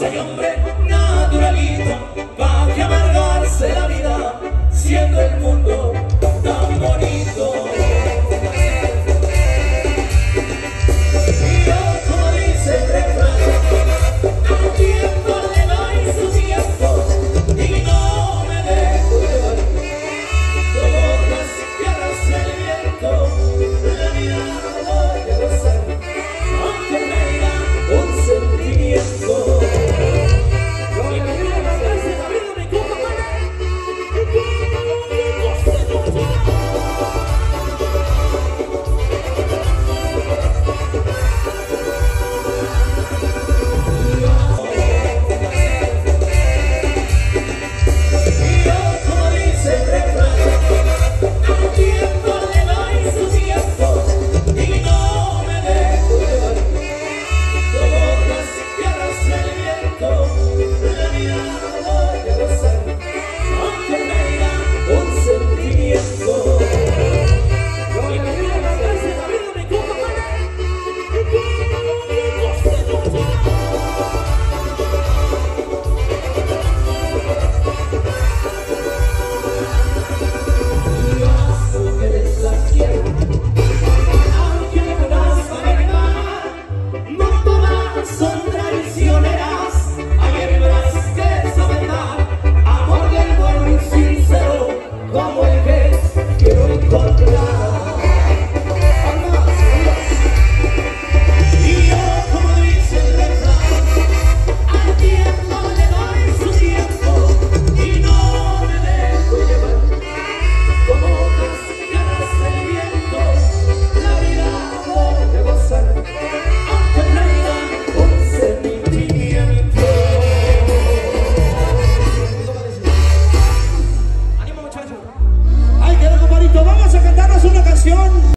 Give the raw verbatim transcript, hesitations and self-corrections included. clase de hombre naturalista, para que amargarse la vida, siendo el mundo